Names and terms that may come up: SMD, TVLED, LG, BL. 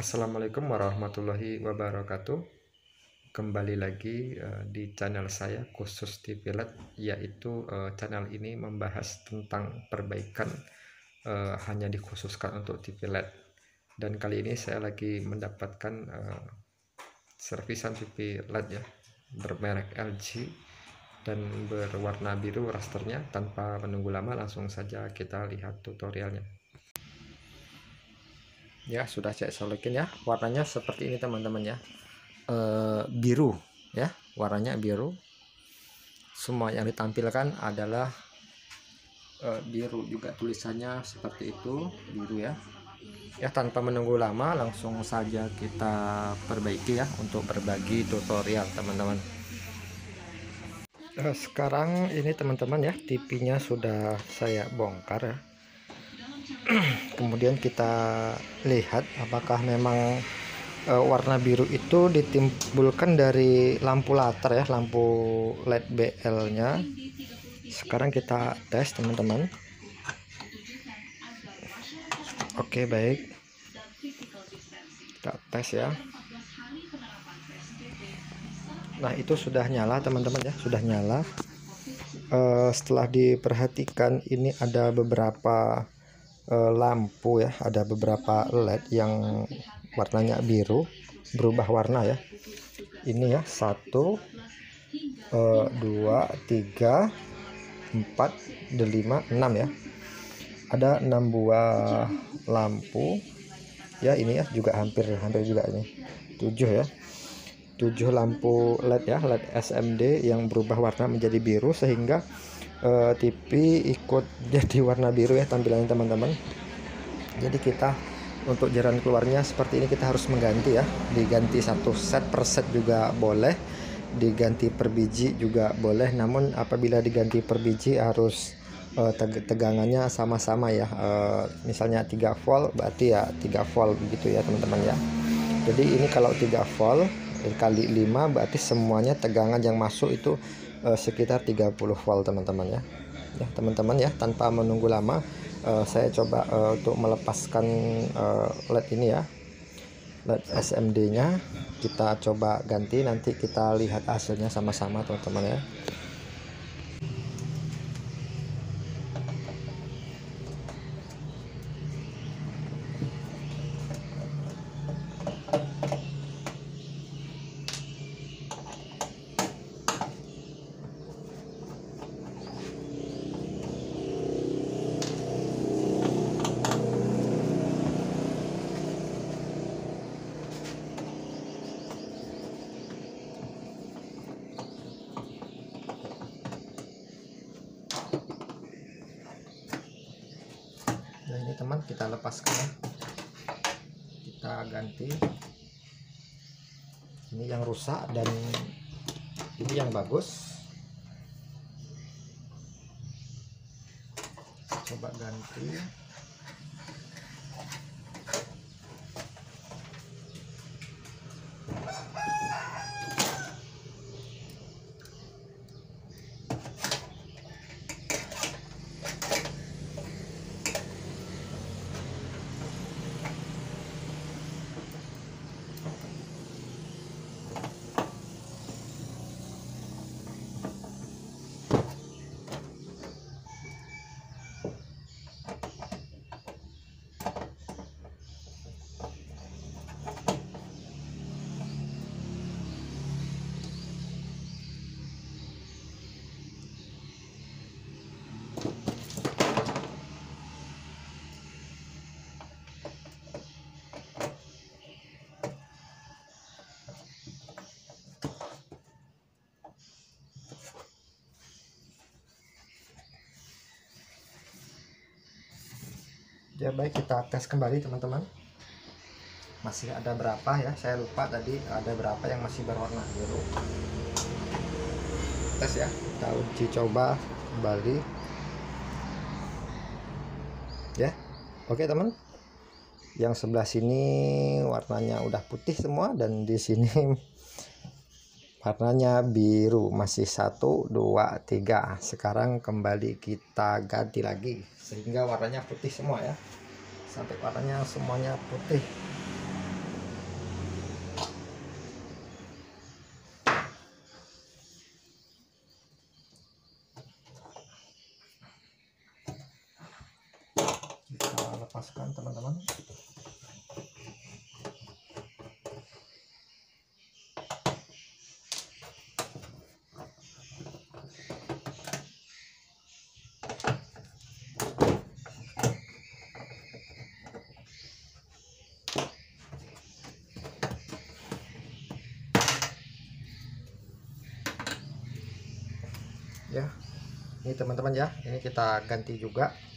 Assalamualaikum warahmatullahi wabarakatuh. Kembali lagi di channel saya khusus TVLED, yaitu channel ini membahas tentang perbaikan hanya dikhususkan untuk TVLED. Dan kali ini saya lagi mendapatkan servisan TV LED ya, bermerek LG dan berwarna biru rasternya. Tanpa menunggu lama, langsung saja kita lihat tutorialnya. Ya, sudah saya solokin ya, warnanya seperti ini teman-teman ya, biru ya, warnanya biru. Semua yang ditampilkan adalah biru juga, tulisannya seperti itu, biru ya. Ya, tanpa menunggu lama langsung saja kita perbaiki ya untuk berbagi tutorial teman-teman. Sekarang ini teman-teman ya, TV-nya sudah saya bongkar ya. Kemudian kita lihat apakah memang warna biru itu ditimbulkan dari lampu latar ya, lampu LED BL nya. Sekarang kita tes teman-teman. Oke, baik, kita tes ya. Nah, itu sudah nyala teman-teman ya, sudah nyala. Setelah diperhatikan, ini ada beberapa lampu ya, ada beberapa LED yang warnanya biru berubah warna ya. Ini ya, 1, 2, 3, 4, 5, 6 ya. Ada 6 buah lampu ya, ini ya juga hampir juga ini 7 ya, 7 lampu LED ya, LED SMD yang berubah warna menjadi biru, sehingga TV ikut jadi warna biru ya tampilannya teman-teman. Jadi kita untuk jalan keluarnya seperti ini, kita harus mengganti ya, diganti satu set per set juga boleh, diganti per biji juga boleh. Namun apabila diganti per biji harus tegangannya sama-sama ya, misalnya 3 volt berarti ya 3 volt begitu ya teman-teman ya. Jadi ini kalau 3 volt kali 5 berarti semuanya tegangan yang masuk itu sekitar 30 volt teman-teman ya. Teman-teman ya, tanpa menunggu lama saya coba untuk melepaskan LED ini ya, LED SMD nya kita coba ganti, nanti kita lihat hasilnya sama-sama teman-teman ya. Nah, ini teman, kita lepaskan ya, kita ganti ini yang rusak dan ini yang bagus. Coba ganti. Ya, baik, kita tes kembali teman-teman. Masih ada berapa ya, saya lupa tadi ada berapa yang masih berwarna biru. Tes ya, kita uji coba kembali ya. Oke teman, yang sebelah sini warnanya udah putih semua, dan di sini warnanya biru masih 1, 2, 3. Sekarang kembali kita ganti lagi sehingga warnanya putih semua ya, sampai warnanya semuanya putih. ya. Ini teman-teman ya, ini kita ganti juga.